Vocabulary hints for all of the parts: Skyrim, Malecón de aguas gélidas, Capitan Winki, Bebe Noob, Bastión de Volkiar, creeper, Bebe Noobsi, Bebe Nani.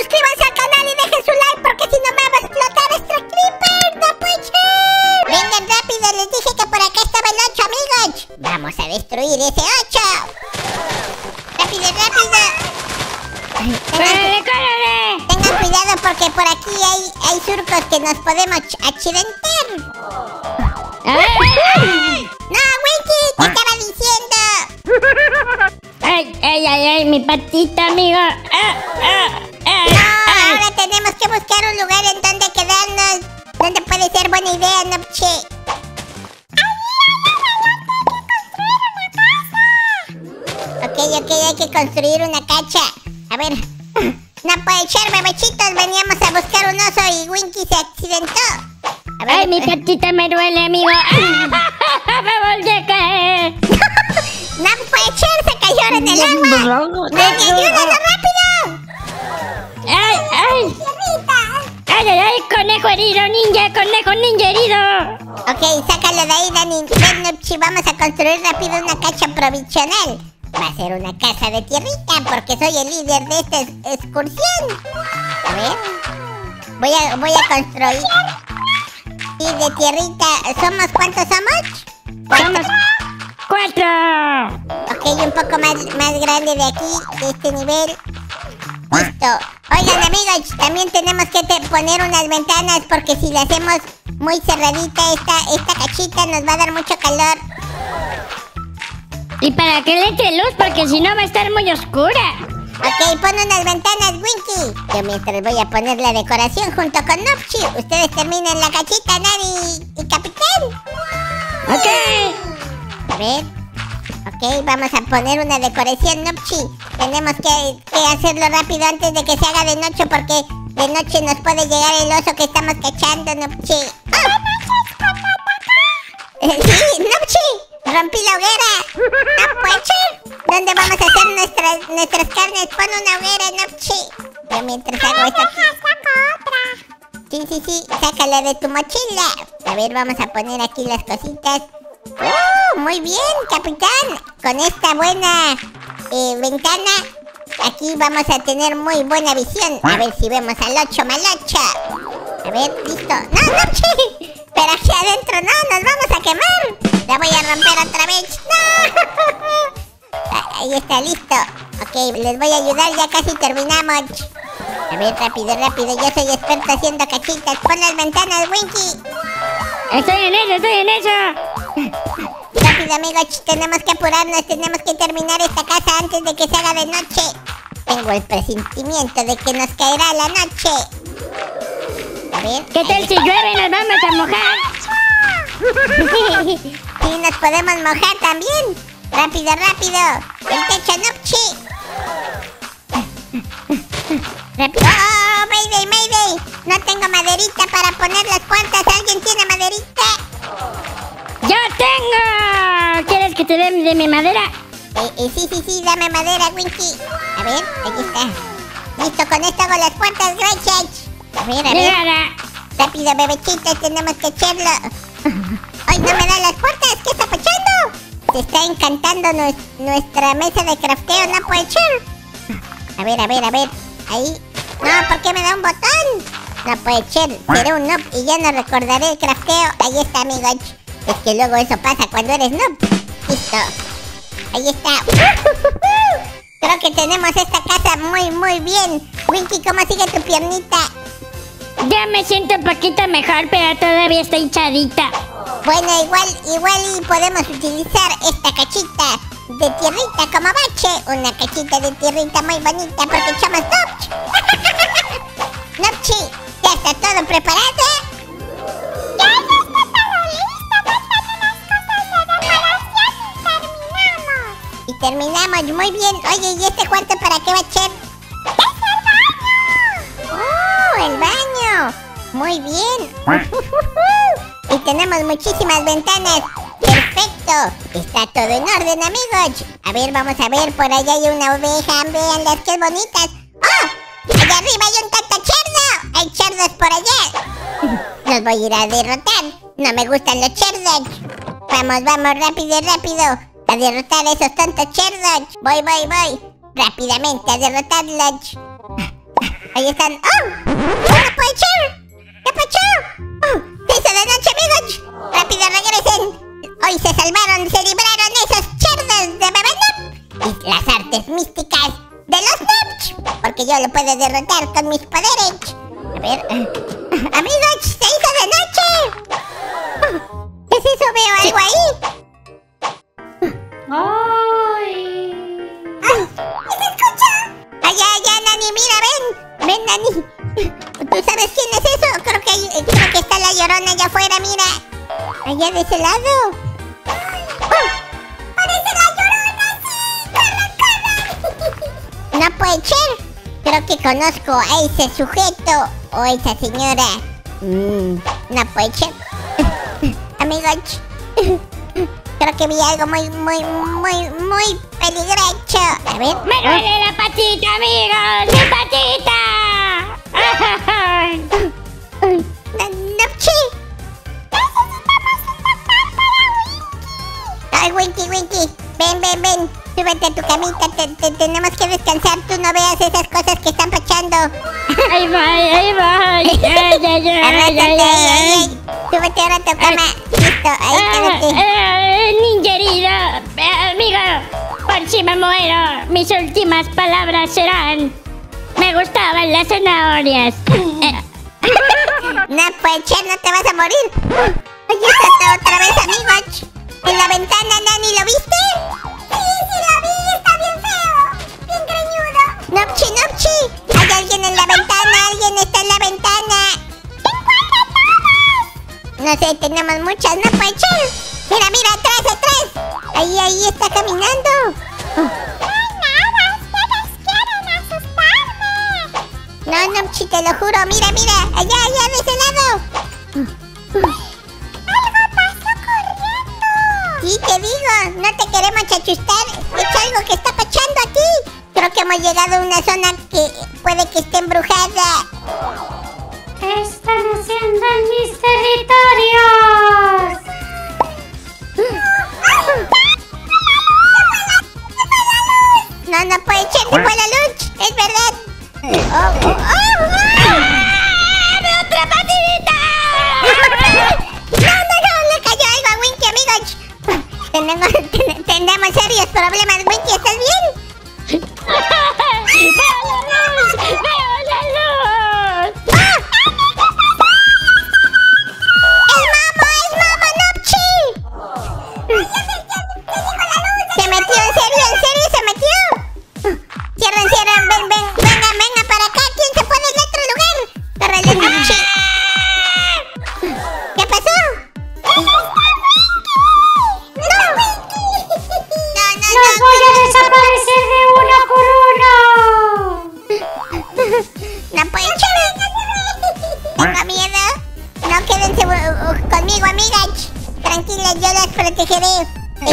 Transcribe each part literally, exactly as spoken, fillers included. suscríbanse al canal y dejen su like porque si no me va a explotar este creeper. ¡No puede ser! ¡Vengan rápido! Les dije que por acá estaba el ocho, amigos. Vamos a destruir ese ocho. ¡Rápido, rápido! ¡Córrele, córrele! Tengan cuidado porque por aquí hay, hay surcos que nos podemos accidentar. ¡No, Winki! ¡Te estaba diciendo! ¡Ay, ay, ay, ay! ¡Mi patita, amigo! ¡Ah, ah, ah, no, ay. Ahora tenemos que buscar un lugar en donde quedarnos. Donde puede ser buena idea, ¿no, che? ¡Ay, ay, ay! ¡Hay que construir una casa! Ok, ok, hay que construir una cacha. A ver... No puede ser, bebechitos. Veníamos a buscar un oso y Winki se accidentó. A ver, ay, mi patita me duele, amigo. ¡Me volví a caer! ¡No puede ser! ¡Se cayó en el agua! ¡Ay, ayúdalo rápido! ¡Ay, ay! ¡Ay, ay, ay! ¡Conejo herido, ninja! ¡Conejo ninja herido! Ok, sácalo de ahí, Dani. Ven, Noobsi, vamos a construir rápido una cacha provisional. Va a ser una casa de tierrita porque soy el líder de esta excursión. A ver. Voy a, voy a construir... Sí, de tierrita. ¿Somos cuántos somos? Somos cuatro. Ok, un poco más, más grande de aquí, de este nivel. Listo. Oigan, amigos, también tenemos que te poner unas ventanas porque si la hacemos muy cerradita esta, esta cachita nos va a dar mucho calor. Y para que le entre luz porque si no va a estar muy oscura. Ok, pon unas ventanas, Winki. Yo mientras voy a poner la decoración junto con Noobsi. Ustedes terminan la cachita, Nani y Capitán. Ok. A ver. Ok, vamos a poner una decoración, Noobsi. Tenemos que, que hacerlo rápido antes de que se haga de noche porque de noche nos puede llegar el oso que estamos cachando, Noobsi. ¡Oh! Sí, Noobsi. ¡Rompí la hoguera! ¡No puede ser! ¿Dónde vamos a hacer nuestras, nuestras carnes? Pon una hoguera, Noobsi. Yo mientras hago esto aquí. Sí, sí, sí. Sácala de tu mochila. A ver, vamos a poner aquí las cositas. ¡Oh! Muy bien, capitán. Con esta buena eh, ventana, aquí vamos a tener muy buena visión. A ver si vemos al ocho malocha. A ver, listo. ¡No, Noobsi! Pero aquí adentro no, nos vamos a quemar. La voy a romper otra vez. ¡No! Ahí está, listo. Ok, les voy a ayudar, ya casi terminamos. A ver, rápido, rápido. Yo soy experto haciendo cachitas. Pon las ventanas, Winki. Estoy en eso, estoy en eso. Rápido, amigos, tenemos que apurarnos. Tenemos que terminar esta casa antes de que se haga de noche. Tengo el presentimiento de que nos caerá la noche. A ver, ¿qué tal si llueve? Nos vamos a mojar. Sí, nos podemos mojar también. Rápido, rápido. El techo, Noobsi. Rápido. Oh, Mayday, Mayday. No tengo maderita para poner las puertas. ¿Alguien tiene maderita? ¡Yo tengo! ¿Quieres que te den de mi madera? Eh, eh, sí, sí, sí. Dame madera, Winki. A ver, aquí está. Listo, con esto hago las puertas. Gracias. A ver, a ver. Rápido, bebechitos, tenemos que echarlo. ¡Ay, no me dan las puertas! ¿Qué está pasando? Se está encantando nu nuestra mesa de crafteo, no puede ser. A ver, a ver, a ver. Ahí. No, ¿por qué me da un botón? No puede ser. Seré un noob y ya no recordaré el crafteo. Ahí está, amigos. Es que luego eso pasa cuando eres noob. Listo. Ahí está. Creo que tenemos esta casa muy, muy bien. Winki, ¿cómo sigue tu piernita? Ya me siento un poquito mejor, pero todavía está hinchadita. Bueno, igual, igual y podemos utilizar esta cachita de tierrita como bache. Una cachita de tierrita muy bonita porque somos Noobsi. Noobsi, ¿ya está todo preparado? Ya, ya está todo listo. Faltan unas cosas de decoración y terminamos. Y terminamos, muy bien. Oye, ¿y este cuarto para qué va a ser? ¡Es el baño! ¡Oh, el baño! Muy bien. Y tenemos muchísimas ventanas. Perfecto. Está todo en orden, amigos. A ver, vamos a ver. Por allá hay una oveja. Vean las que bonitas. ¡Oh! Allá arriba hay un tata cerdo. Hay cerdos por allá. Los voy a ir a derrotar. No me gustan los cerdos. Vamos, vamos. Rápido, rápido. A derrotar a esos tontos cerdos. Voy, voy, voy. Rápidamente a derrotarlos. Ahí están. ¡Oh! ¡Ya puedo echar! ¡Ya puedo echar! ¡Oh! ¡Eso de noche, amigos! ¡Rápido, regresen! Hoy se salvaron, se libraron esos cerdos de Bebe Noob. Las artes místicas de los Noobs. Porque yo lo puedo derrotar con mis poderes. A ver... ¡Amigos! ¡Se hizo de noche! Oh, ¿qué es eso? ¿Veo algo ahí? Ven, Nani. ¿Tú sabes quién es eso? Creo que, hay, creo que está la llorona allá afuera, mira. Allá de ese lado. ¡Oh! ¡Parece la llorona! ¡Sí! ¡Corran, corran! No puede ser. Creo que conozco a ese sujeto o a esa señora. Mm, no puede ser. Amigos, creo que vi algo muy, muy, muy, muy peligroso. A ver. ¡Me duele la patita, amigos! ¡Mi patita! ¡Noobsi! ¡Necesitamos una cámara, Winki! ¡Ay, Winki, Winki! ¡Ven, ven, ven! ¡Súbete a tu camita! Te, te, ¡Tenemos que descansar! ¡Tú no veas esas cosas que están pachando! ¡Ahí voy, ahí voy! ¡Ay, ay, ay! ¡Arrásate! ¡Ay, ay, ay! ¡Súbete ahora a tu cama! ¡Listo! ¡Ahí, quédate! ¡Ay, ninja herida! ¡Amigo! ¡Por si me muero! ¡Mis últimas palabras serán! Me gustaban las zanahorias. No, pues, Cher, no te vas a morir. Oye, está otra vez, amigos. En la ventana, Nani, ¿lo viste? Sí, sí lo vi, está bien feo. Bien greñudo. Noobsi, Noobsi. Hay alguien en la ventana, alguien está en la ventana. ¡Encuentra todos! No sé, tenemos muchas, no, pues, Cher. Mira, mira, atrás, atrás. Ahí, ahí está caminando. Oh. No, Noobsi, te lo juro. Mira, mira. Allá, allá, de ese lado. Algo pasó corriendo. Sí, te digo. No te queremos achustar. Es algo que está pachando aquí. Creo que hemos llegado a una zona que puede que esté embrujada. ¿Qué están haciendo en mis territorios? No, no puede ser. Se fue la luz. Es verdad. ¡Oh! ¡Oh! ¡Oh! ¡Ah! ¡De otra patita! ¡No, no, no! ¡Le cayó algo a Winki, amigos! Tenemos, ten, tenemos serios problemas. Winki, ¿estás bien? ¡Veo la luz! ¡Veo la luz! ¡Ah! ¡El mamo! ¡El mamo, Noobsi! ¡Se metió! ¿En serio? ¿En serio se metió? ¡Cierran, cierran! ¡Ven, ven!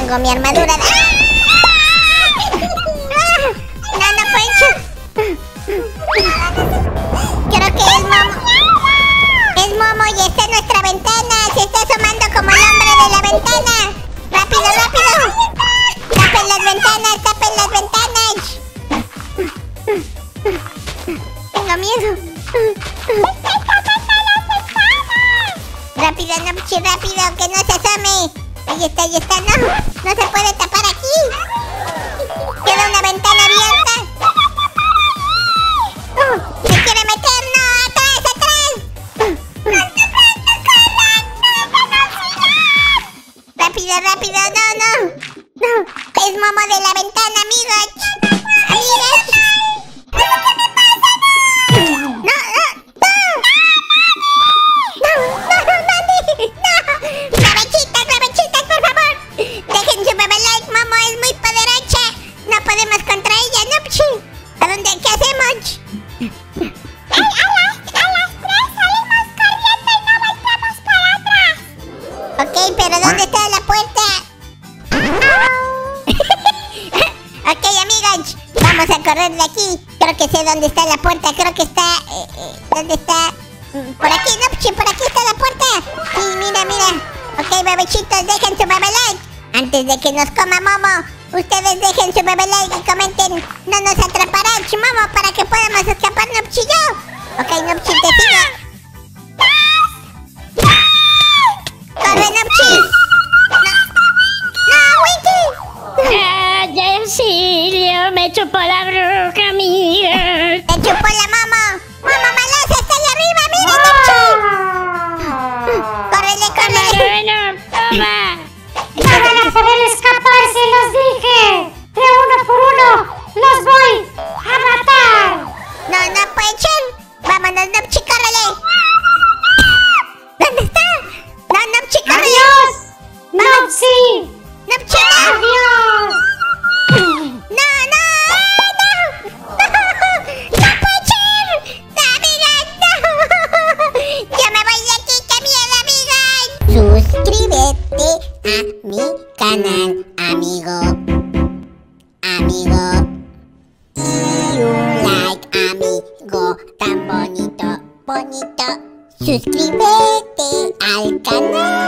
Tengo mi armadura. ¡Ah! No, no puedo. Creo que es Momo. Es Momo y está en nuestra ventana. Se está asomando como el hombre de la ventana. Rápido, rápido. Tapen las ventanas, tapen las ventanas. Tengo miedo. Rápido, Noobsi, rápido, que no se asome. Ahí está, ahí está, no, no se puede tapar aquí. Queda una ventana abierta. Uh, ¡se quiere meter! ¡No! ¡Atrás, atrás! Rápido, rápido, no, no. No, es Momo de la ventana, amigos. Amigos. De aquí, creo que sé dónde está la puerta, creo que está, eh, eh, ¿dónde está? Por aquí, Noobsi, por aquí está la puerta. Sí, mira, mira. Ok, bebechitos, dejen su bebe like. Antes de que nos coma Momo, ustedes dejen su bebe like y comenten. No nos atrapará Momo para que podamos escapar, Noobsi y yo. Una pochel. Vámonos, Noobsi, córrele. ¿Dónde está? No, Noobsi, córrele. Adiós, Noobsi. Noobsi, no. Adiós. No, no, no. No, pochel. No, amigas, no. Yo me voy de aquí, que miedo, amigas. Suscríbete a mi canal, amigo. Amigo, y un like, amigo, tan bonito, bonito. Suscríbete al canal.